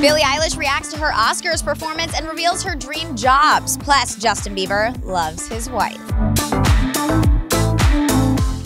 Billie Eilish reacts to her Oscars performance and reveals her dream jobs. Plus, Justin Bieber loves his wife.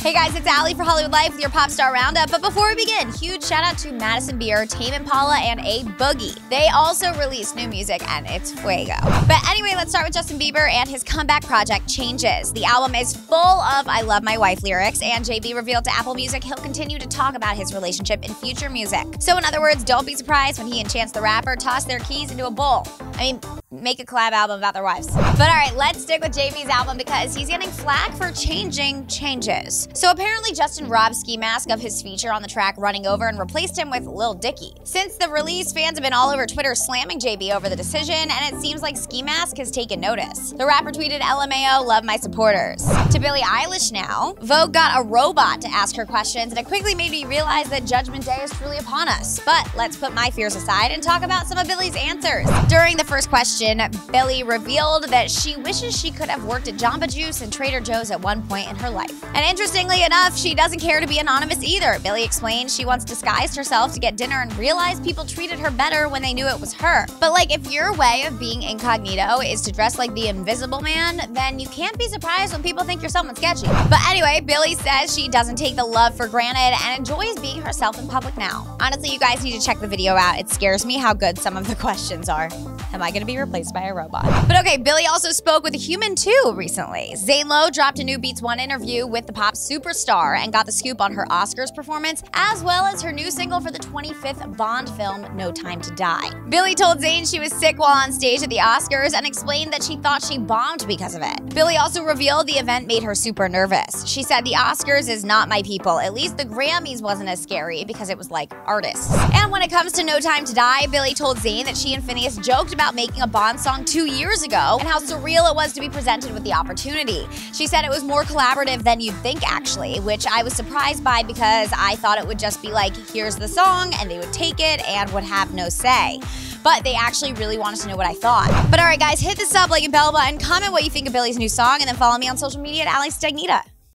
Hey guys, it's Allie for Hollywood Life with your Pop Star Roundup. But before we begin, huge shout out to Madison Beer, Tame Impala, and A Boogie. They also released new music, and it's fuego. But anyway, let's start with Justin Bieber and his comeback project, Changes. The album is full of I Love My Wife lyrics, and JB revealed to Apple Music he'll continue to talk about his relationship in future music. So in other words, don't be surprised when he and Chance the Rapper toss their keys into a bowl. I mean, make a collab album about their wives. But all right, let's stick with JB's album because he's getting flack for changing Changes. So apparently Justin robbed Ski Mask of his feature on the track Running Over and replaced him with Lil Dicky. Since the release, fans have been all over Twitter slamming JB over the decision, and it seems like Ski Mask has taken notice. The rapper tweeted, LMAO, love my supporters. To Billie Eilish now, Vogue got a robot to ask her questions, and it quickly made me realize that Judgment Day is truly upon us. But let's put my fears aside and talk about some of Billie's answers. During the first question, Billie revealed that she wishes she could have worked at Jamba Juice and Trader Joe's at one point in her life. And interestingly enough, she doesn't care to be anonymous either. Billie explains she once disguised herself to get dinner and realized people treated her better when they knew it was her. But like, if your way of being incognito is to dress like the Invisible Man, then you can't be surprised when people think you're someone sketchy. But anyway, Billie says she doesn't take the love for granted and enjoys being herself in public now. Honestly, you guys need to check the video out. It scares me how good some of the questions are. Am I gonna be replaced by a robot? But okay, Billie also spoke with a human too recently. Zane Lowe dropped a new Beats One interview with the pop superstar and got the scoop on her Oscars performance, as well as her new single for the 25th Bond film, No Time to Die. Billie told Zane she was sick while on stage at the Oscars and explained that she thought she bombed because of it. Billie also revealed the event made her super nervous. She said, the Oscars is not my people. At least the Grammys wasn't as scary because it was like artists. And when it comes to No Time to Die, Billie told Zane that she and Phineas joked about making a Bond song 2 years ago and how surreal it was to be presented with the opportunity. She said it was more collaborative than you'd think, actually, which I was surprised by because I thought it would just be like, here's the song, and they would take it and would have no say. But they actually really wanted to know what I thought. But all right, guys, hit the sub, like, and bell button, comment what you think of Billie's new song, and then follow me on social media at Ali Stagnita.